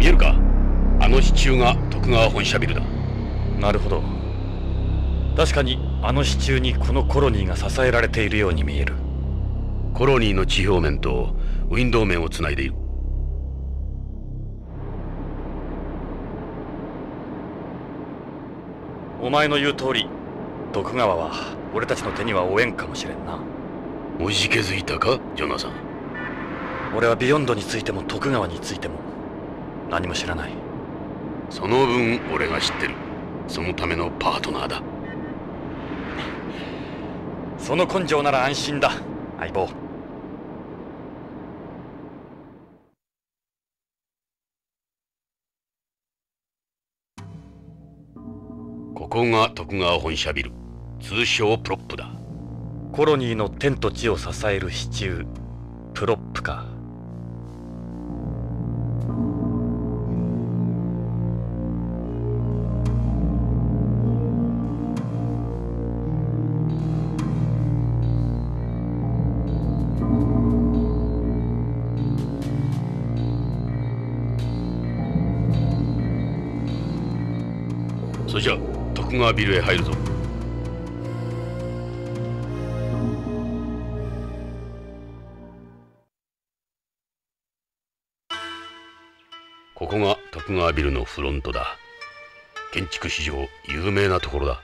見えるか？あの支柱が徳川本社ビルだ。なるほど。確かにあの支柱にこのコロニーが支えられているように見える。コロニーの地表面とウィンドウ面をつないでいる。お前の言う通り、徳川は俺たちの手には負えんかもしれんな。おじけづいたか、ジョナサン。俺はビヨンドについても徳川についても何も知らない。その分俺が知ってる。そのためのパートナーだ。その根性なら安心だ、相棒。ここが徳川本社ビル、通称プロップだ。コロニーの天と地を支える支柱、プロップか。じゃあ徳川ビルへ入るぞ。ここが徳川ビルのフロントだ。建築史上有名なところだ。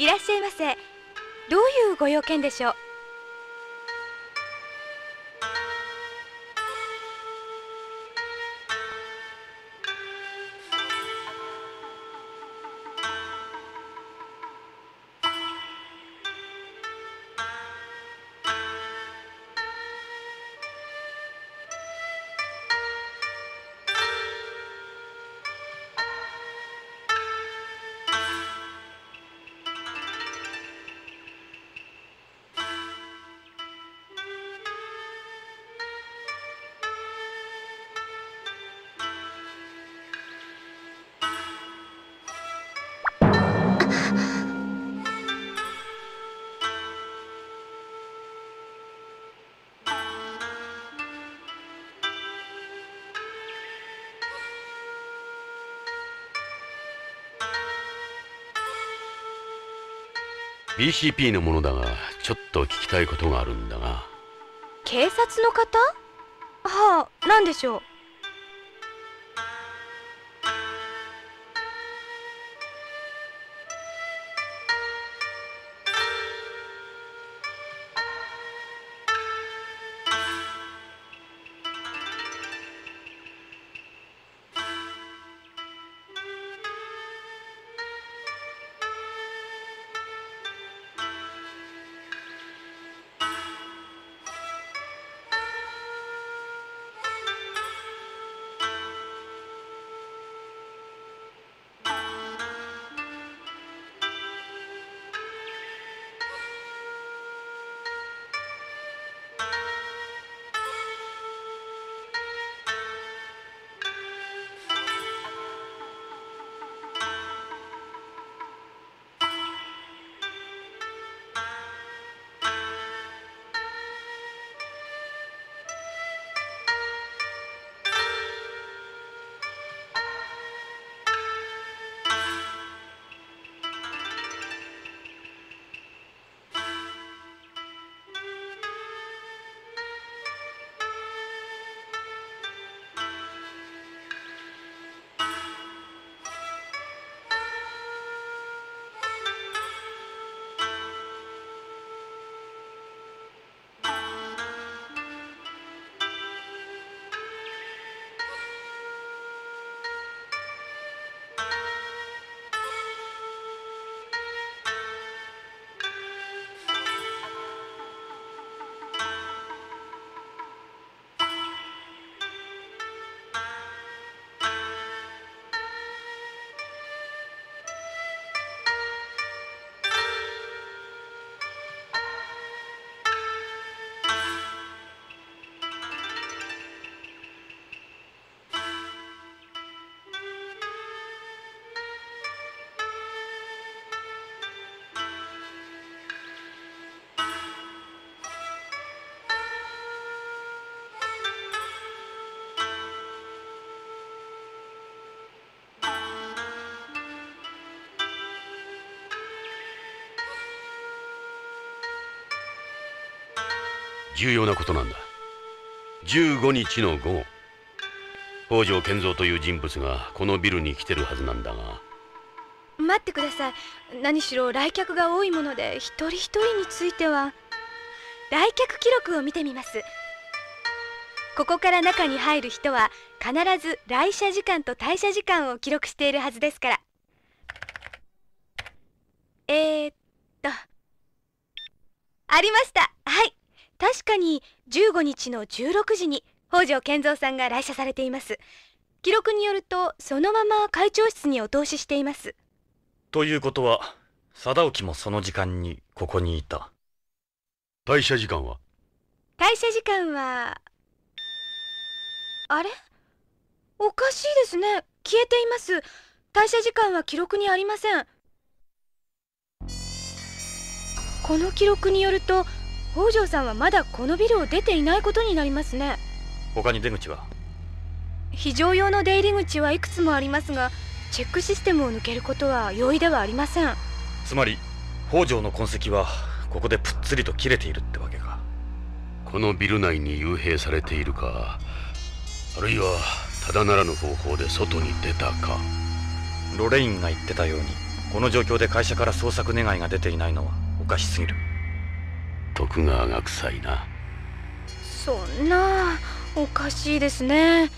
いらっしゃいませ。どういうご用件でしょう？BCP のものだが、ちょっと聞きたいことがあるんだが。警察の方？はあ、何でしょう？重要なことなんだ。15日の午後、北条賢三という人物がこのビルに来てるはずなんだが。待ってください。何しろ来客が多いもので、一人一人については。来客記録を見てみます。ここから中に入る人は必ず来社時間と退社時間を記録しているはずですから。ありました。はい、確かに15日の16時に北条賢三さんが来社されています。記録によるとそのまま会長室にお通ししています。ということは定興もその時間にここにいた。退社時間は？退社時間は、あれ、おかしいですね。消えています。退社時間は記録にありません。この記録によると北条さんはまだこのビルを出ていないことになりますね。他に出口は？非常用の出入り口はいくつもありますが、チェックシステムを抜けることは容易ではありません。つまり北条の痕跡はここでぷっつりと切れているってわけか。このビル内に幽閉されているか、あるいはただならぬ方法で外に出たか。ロレインが言ってたように、この状況で会社から捜索願いが出ていないのはおかしすぎる。徳川が臭いな。そんな、おかしいですね。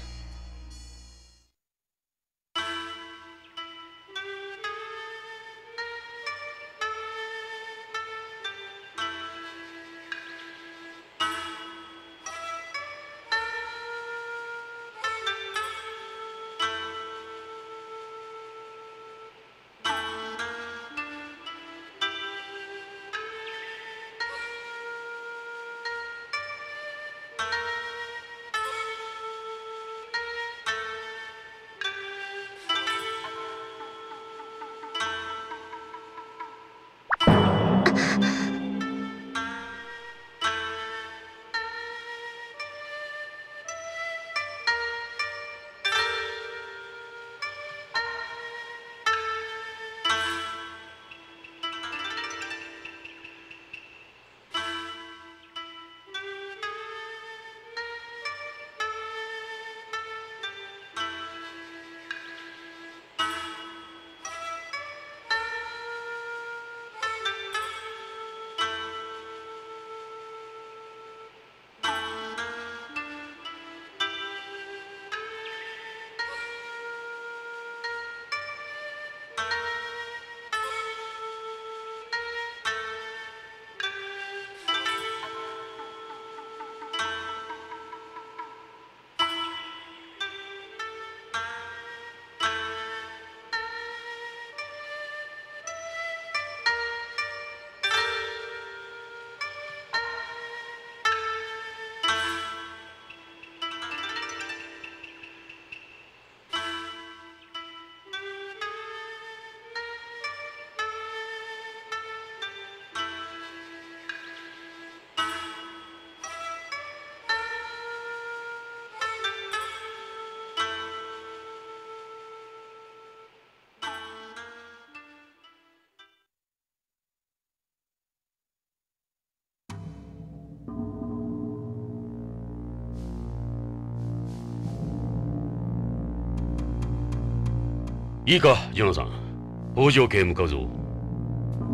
いいか、ジョナサン。北条家へ向かうぞ。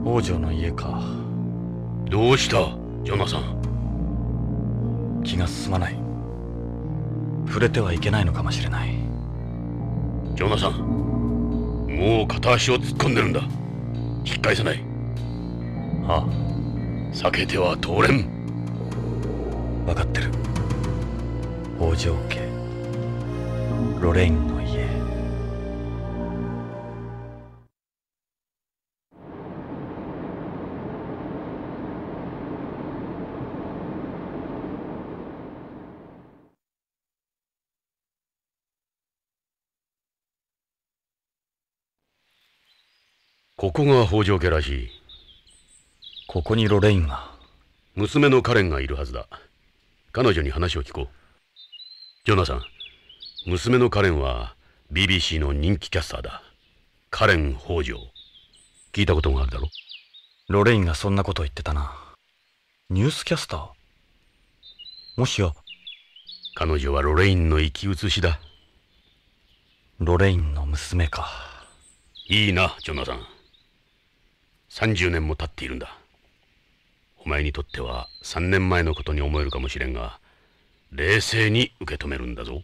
北条の家か。どうした、ジョナサン。気が進まない。触れてはいけないのかもしれない。ジョナサン、もう片足を突っ込んでるんだ。引き返さない。ああ。避けては通れん。分かってる。北条家、ロレインの家。ここが北条家らしい。ここにロレインが。娘のカレンがいるはずだ。彼女に話を聞こう。ジョナサン、娘のカレンは BBC の人気キャスターだ。カレン北条。聞いたことがあるだろ。ロレインがそんなこと言ってたな。ニュースキャスター？もしや彼女はロレインの生き写しだ。ロレインの娘か。いいなジョナサン。30年も経っているんだ。お前にとっては3年前のことに思えるかもしれんが、冷静に受け止めるんだぞ。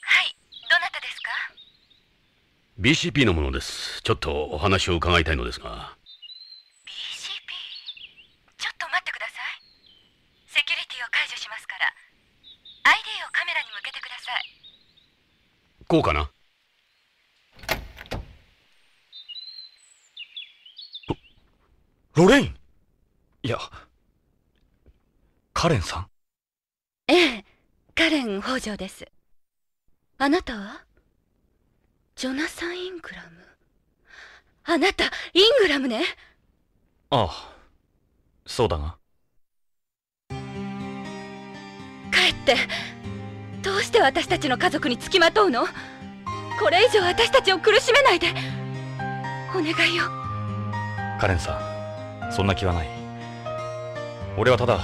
はい、どなたですか？ BCP の者です。ちょっとお話を伺いたいのですが。こうかな。ロレイン、いや、カレンさん。ええ、カレン北条です。あなたはジョナサン・イングラム。あなたイングラムね。ああ、そうだが。帰って。どうして私たちの家族につきまとうの？これ以上私たちを苦しめないで。お願いよ。カレンさん、そんな気はない。俺はただ、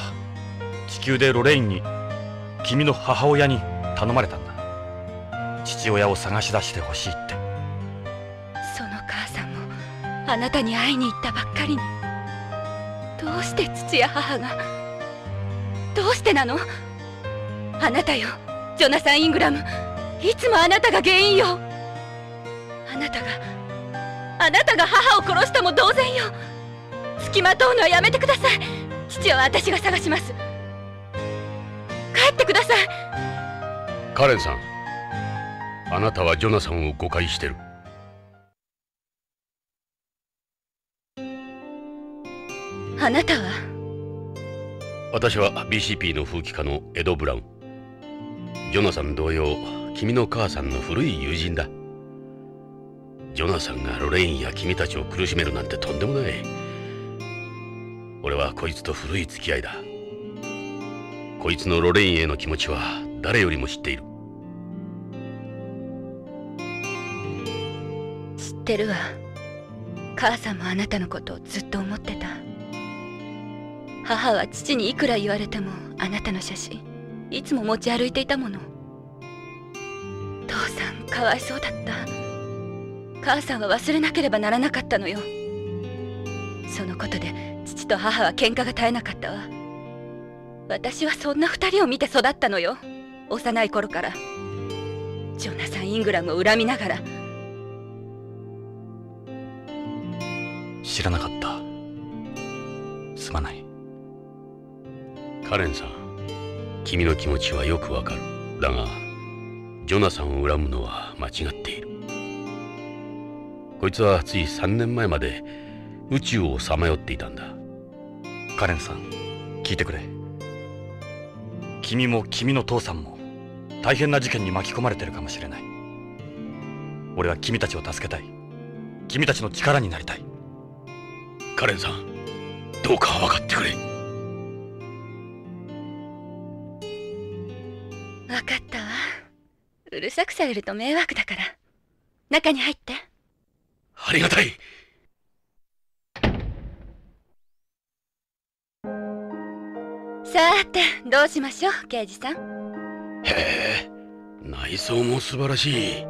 地球でロレインに、君の母親に頼まれたんだ。父親を探し出してほしいって。その母さんも、あなたに会いに行ったばっかりに。どうして父や母が、どうしてなの？あなたよ。ジョナサン・イングラム、いつもあなたが原因よ。あなたが母を殺したも同然よ。つきまとうのはやめてください。父は私が探します。帰ってください。カレンさん、あなたはジョナサンを誤解してる。あなたは？私は BCP の風紀課のエド・ブラウン。ジョナサン同様、君の母さんの古い友人だ。ジョナサンがロレインや君たちを苦しめるなんてとんでもない。俺はこいつと古い付き合いだ。こいつのロレインへの気持ちは誰よりも知っている。知ってるわ。母さんもあなたのことをずっと思ってた。母は父にいくら言われてもあなたの写真いつも持ち歩いていたもの。父さんかわいそうだった。母さんは忘れなければならなかったのよ。そのことで父と母は喧嘩が絶えなかったわ。私はそんな二人を見て育ったのよ。幼い頃からジョナサン・イングラムを恨みながら。知らなかった。すまない。カレンさん、君の気持ちはよくわかる。だが、ジョナサンを恨むのは間違っている。こいつはつい3年前まで宇宙をさまよっていたんだ。カレンさん、聞いてくれ。君も君の父さんも大変な事件に巻き込まれてるかもしれない。俺は君たちを助けたい。君たちの力になりたい。カレンさん、どうか分かってくれ。わかったわ。うるさくされると迷惑だから、中に入って。ありがたい。さーて、どうしましょう、刑事さん。へえ、内装も素晴らしい。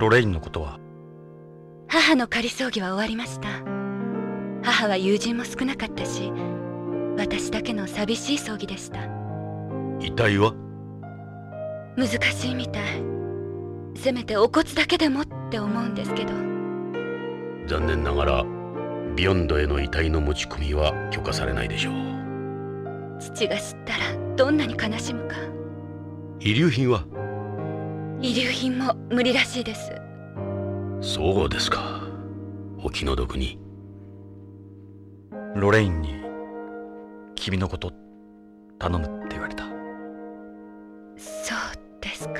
ロレインのことは？母の仮葬儀は終わりました。母は友人も少なかったし、私だけの寂しい葬儀でした。遺体は？難しいみたい。せめてお骨だけでもって思うんですけど。残念ながらビヨンドへの遺体の持ち込みは許可されないでしょう。父が知ったらどんなに悲しむか。遺留品は？遺留品も無理らしいです。そうですか。お気の毒に。ロレインに君のこと頼むって言われた。そうですか。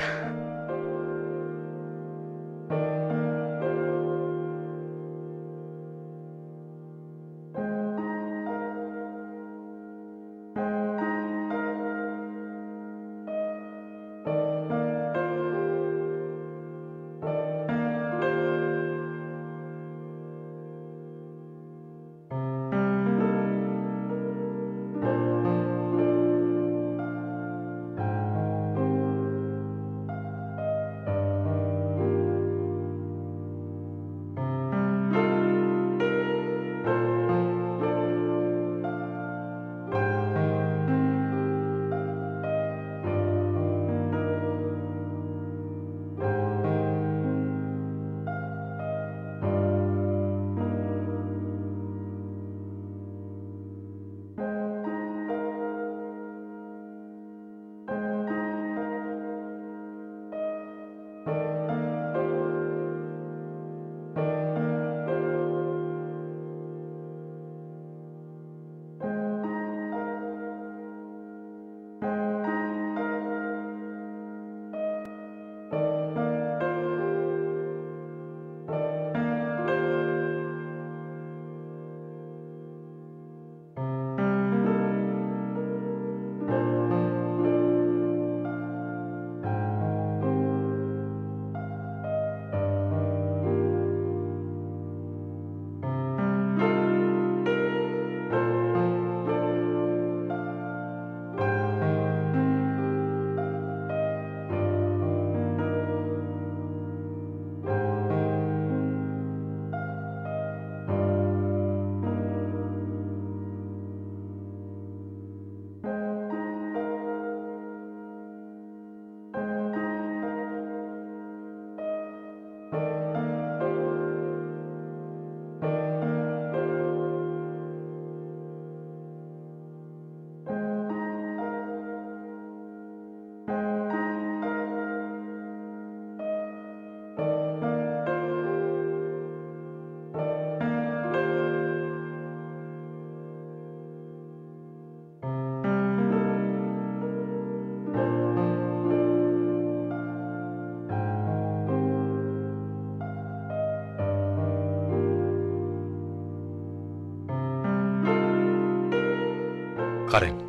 カレン、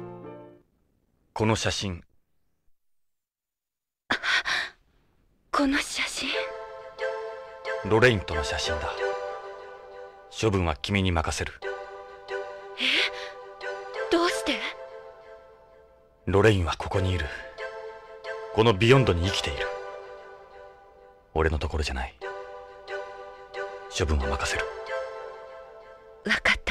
この写真。この写真。ロレインとの写真だ。処分は君に任せる。え？どうして？ロレインはここにいる。このビヨンドに生きている。俺のところじゃない。処分は任せる。わかった。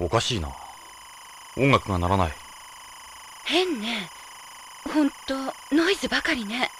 おかしいな。音楽が鳴らない。変ね。ほんとノイズばかりね。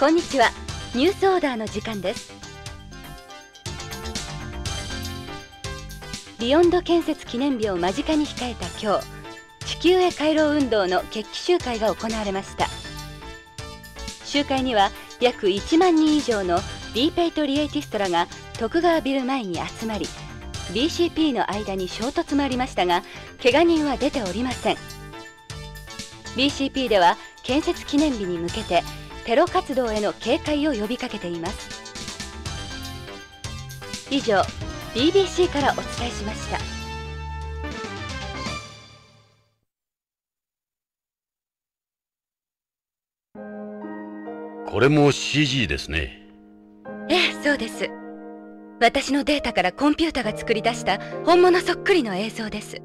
こんにちは。ニュースオーダーの時間です。ビヨンド建設記念日を間近に控えた今日、地球へ回廊運動の決起集会が行われました。集会には約1万人以上のリーペイトリエイティストらが徳川ビル前に集まり、BCP の間に衝突もありましたが、けが人は出ておりません。BCP では建設記念日に向けて、テロ活動への警戒を呼びかけています。以上、 BBC からお伝えしました。これも CG ですね。ええ、そうです。私のデータからコンピュータが作り出した本物そっくりの映像です。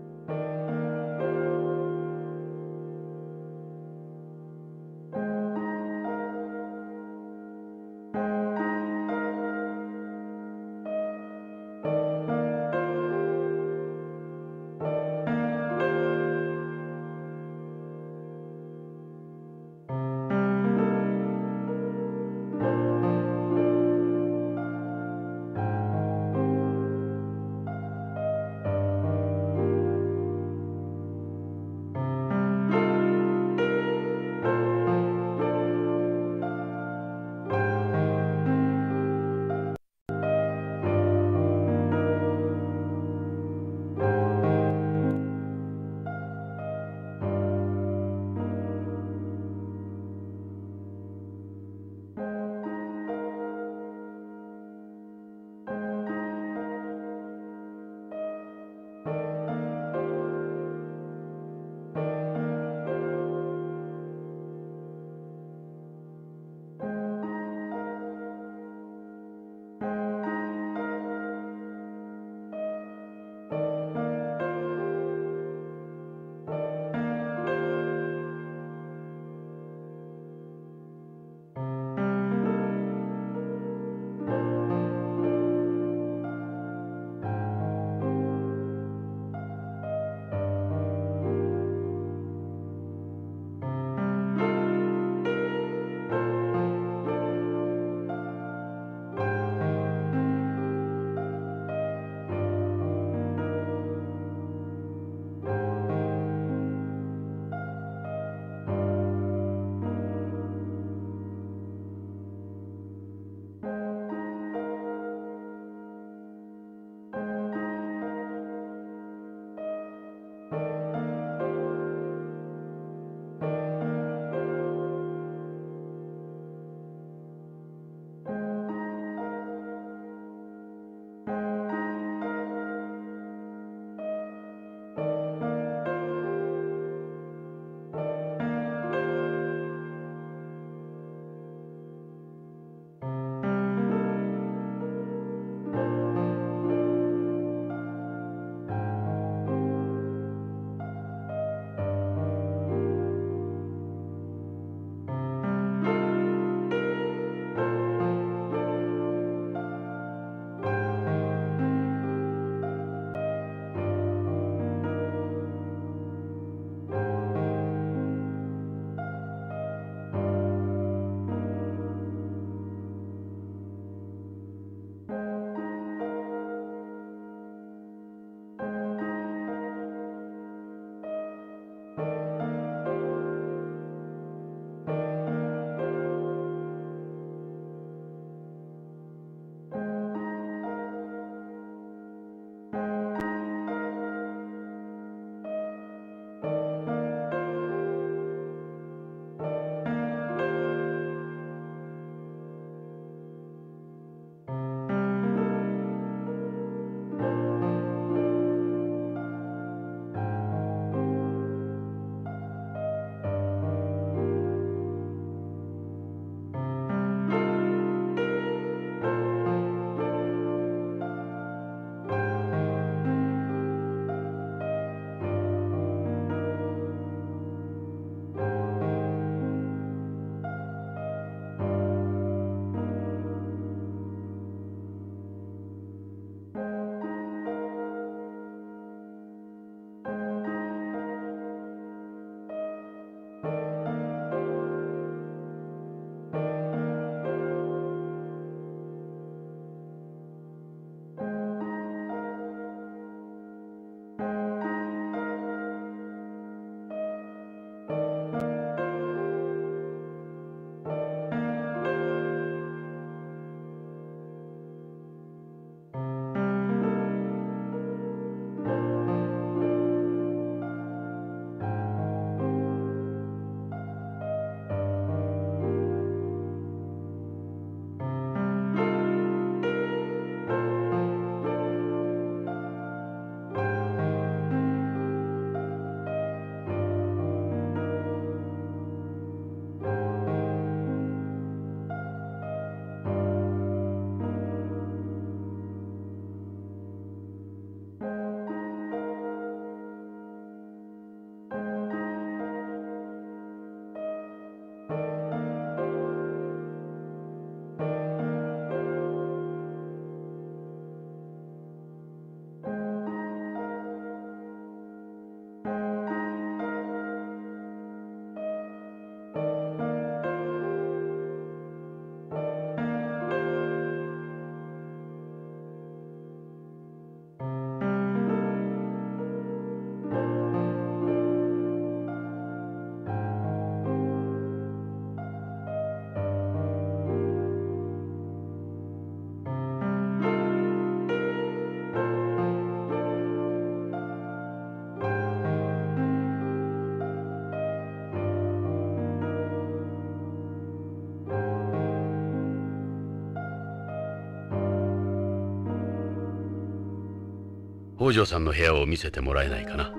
北条さんの部屋を見せてもらえないかな。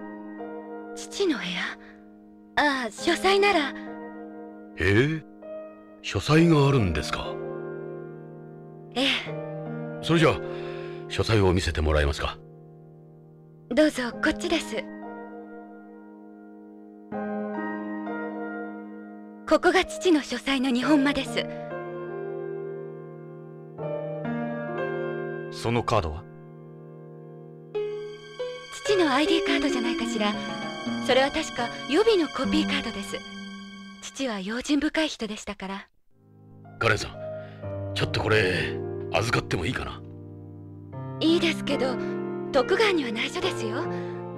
父の部屋？ああ、書斎なら。書斎があるんですか。ええ。それじゃあ書斎を見せてもらえますか。どうぞ、こっちです。ここが父の書斎の日本間です。そのカードは？父の ID カードじゃないかしら。それは確か予備のコピーカードです。父は用心深い人でしたから。カレンさん、ちょっとこれ預かってもいいかな。いいですけど、徳川には内緒ですよ。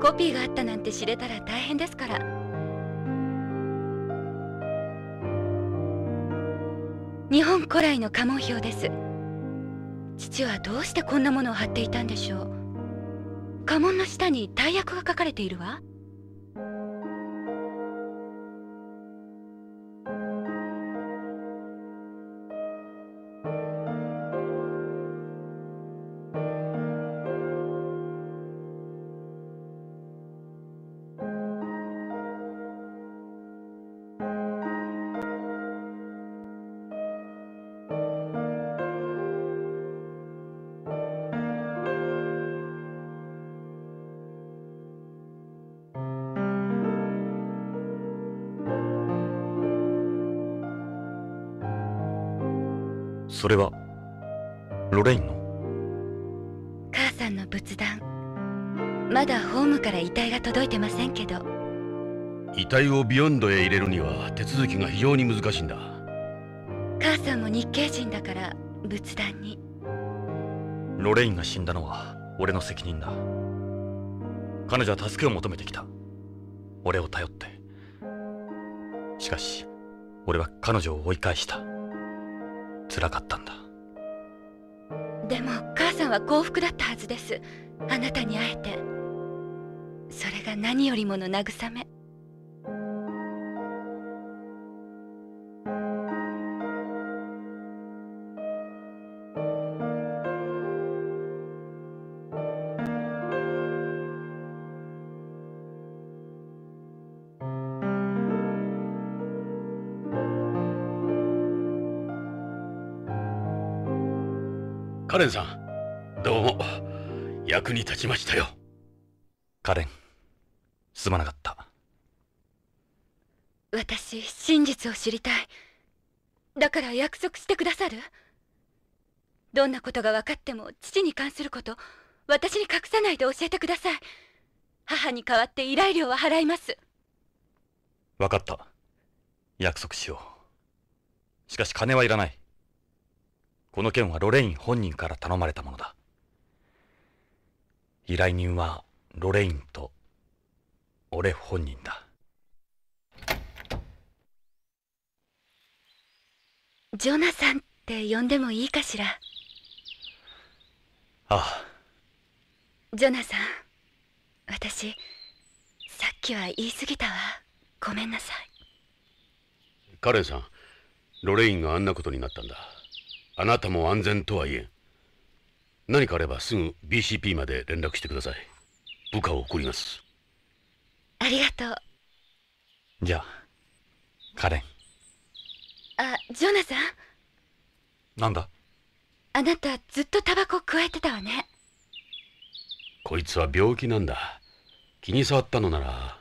コピーがあったなんて知れたら大変ですから。日本古来の家紋表です。父はどうしてこんなものを貼っていたんでしょう。家紋の下に大役が書かれているわ。それはロレインの母さんの仏壇。まだホームから遺体が届いてませんけど。遺体をビヨンドへ入れるには手続きが非常に難しいんだ。母さんも日系人だから仏壇に。ロレインが死んだのは俺の責任だ。彼女は助けを求めてきた。俺を頼って。しかし俺は彼女を追い返した。辛かったんだ。でも母さんは幸福だったはずです。あなたに会えて。それが何よりもの慰め。カレンさん、どうも役に立ちましたよ。カレン、すまなかった。私、真実を知りたい。だから約束してくださる？どんなことが分かっても父に関すること、私に隠さないで教えてください。母に代わって依頼料は払います。分かった、約束しよう。しかし金はいらない。この件はロレイン本人から頼まれたものだ。依頼人はロレインと俺本人だ。ジョナサンって呼んでもいいかしら。ああ。ジョナサン、私さっきは言い過ぎたわ。ごめんなさい。カレンさん、ロレインがあんなことになったんだ。あなたも安全とはいえ、何かあればすぐ BCP まで連絡してください。部下を送ります。ありがとう。じゃあカレン。あ、ジョナサン。なんだ。あなたずっとタバコくわえてたわね。こいつは病気なんだ。気に障ったのなら。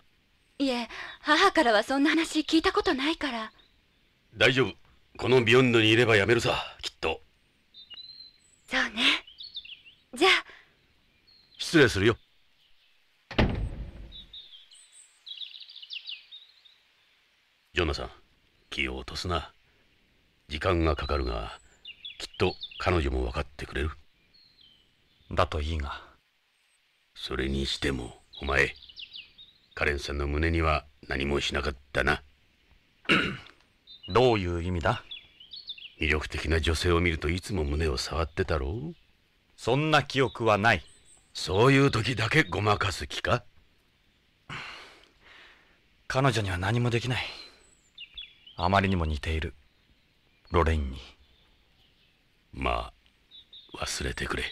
いえ、母からはそんな話聞いたことないから。大丈夫、このビヨンドにいればやめるさ、きっと。そうね。じゃあ失礼するよ。ジョナサン、気を落とすな。時間がかかるが、きっと彼女も分かってくれる。だといいが。それにしてもお前、カレンさんの胸には何もしなかったな。どういう意味だ？魅力的な女性を見るといつも胸を触ってたろう。そんな記憶はない。そういう時だけごまかす気か？彼女には何もできない。あまりにも似ている、ロレインに。まあ忘れてくれ。